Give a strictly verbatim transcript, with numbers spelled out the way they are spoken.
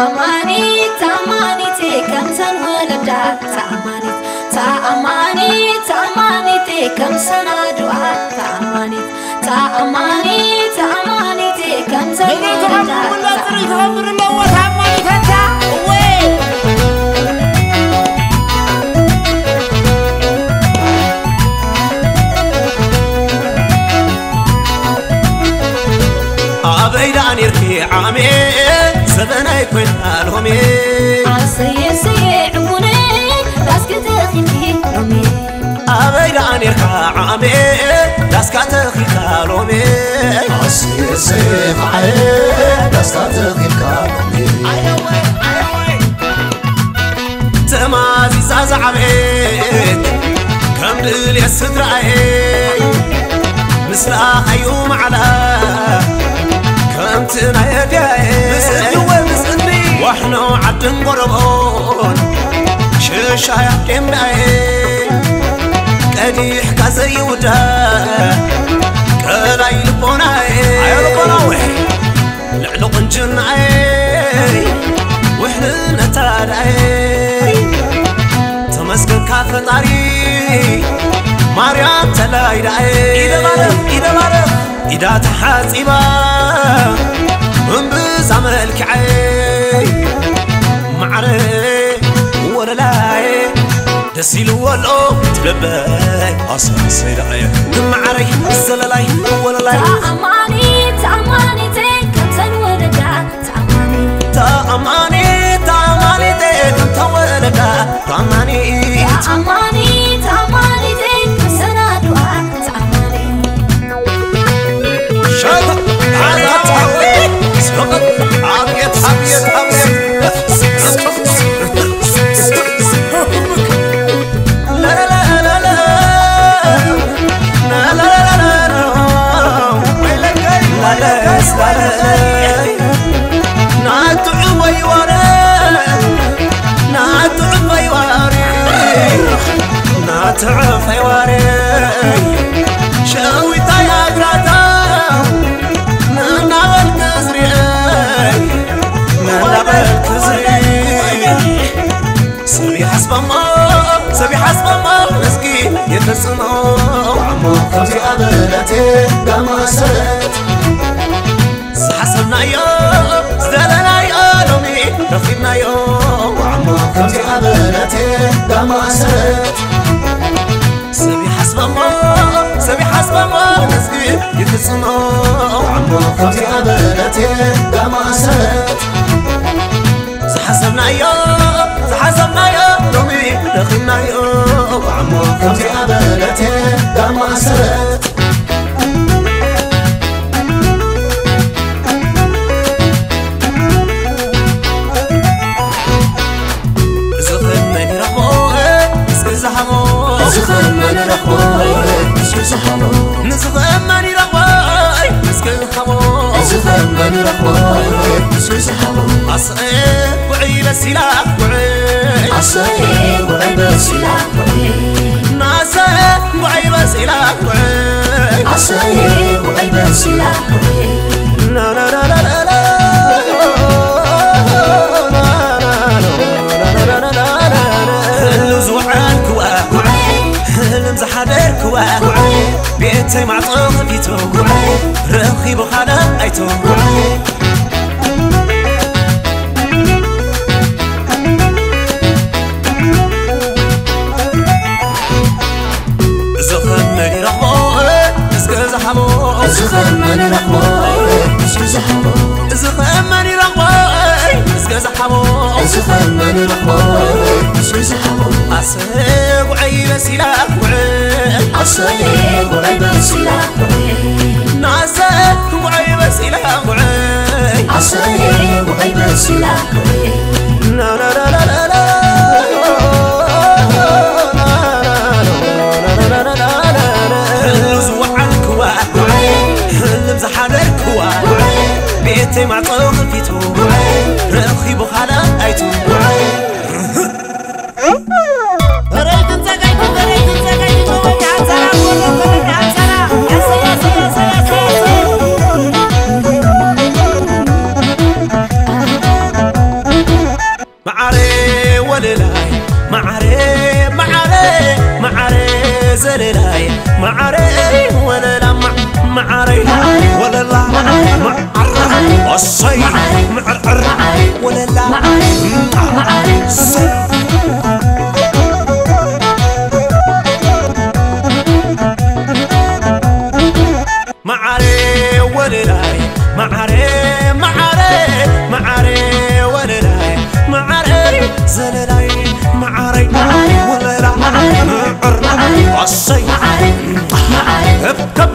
تأماني تأماني تكم سنة ولدا تأماني تأماني تأماني تكم سنة دعاء تأماني تأماني تأماني تكم سنة ولدا تأماني عامي سبنا يكون هالهمي عصي سيع عموني لاسك تخيل هالهمي أبي لأني ركع عامي لاسك تخيل هالهمي عصي سيع عامي لاسك تخيل هالهمي عيوي عيوي تمازي ساز عبيد كم دليل السدر عيد مثل أيوم على أنتنا يداي مسني ومسني وإحنا عدن قربون شش عقلنا كديح كزي ودا كلاي لبنا لعلق جنا وإحنا نتعاي تمسك كاف طريق مريم تلاي داي إذا مرة إذا مرة إذا تحاسبا من بزملك عي معري ولا لاي تسيل والأم تلباي أصلا صيدعي معري الزللاي ولا لاي تأماني تأماني تكم تنوردا تأماني تأماني تأماني تكم تنوردا تأماني تأماني تأماني تكم سنادوا تعرف حواري شاوي طيب راتا من عبال كزري من عبال كزري سبي حسب الله سبي حسب الله مسكين يتسمعو عمو في عبالتي دمع سلت سحسبنا يوم سدلنا يومي رفينا يوم عمو في عبالتي دمع سلت سبي حسب ما نسيت يتسنوا عمرك في عبالتي دمع سلت سحسبنا يوم سحسبنا يوم دومي دخلنا يوم عمرك في عبالتي دمع سلت عصيب وعي بسلاح وعي عصيب وعي بسلاح وعي نعصيب وعي بسلاح وعي عصيب وعي بسلاح وعي لا لا لا لا لا بيتي معطوف بيتو رخي بخانا ايتو زخم ماني رحمو اسكو زحمو زخم ماني رحمو اسكو زحمو زخم ماني رحمو اسكو زحمو زخم ماني رحمو اسكو زحمو عصيب وعيب سلاح وعيب عصيب وعيب سلاح وعيب نعصيب وعيب سلاح وعيب عصيب وعيب سلاح وعيب لا لا لا لا لا لا لا لا لا لا اللزوع عالكوان وعيب اللمزح على الكوان وعيب بيتي مع طرق الفيتو وعيب رخي بخلا ايتو وعيب I'm الراي معري ولا لمع معري ولا لا معري الصيد معري ولا لا معري معاري ولا لا معاري الصيد معاري.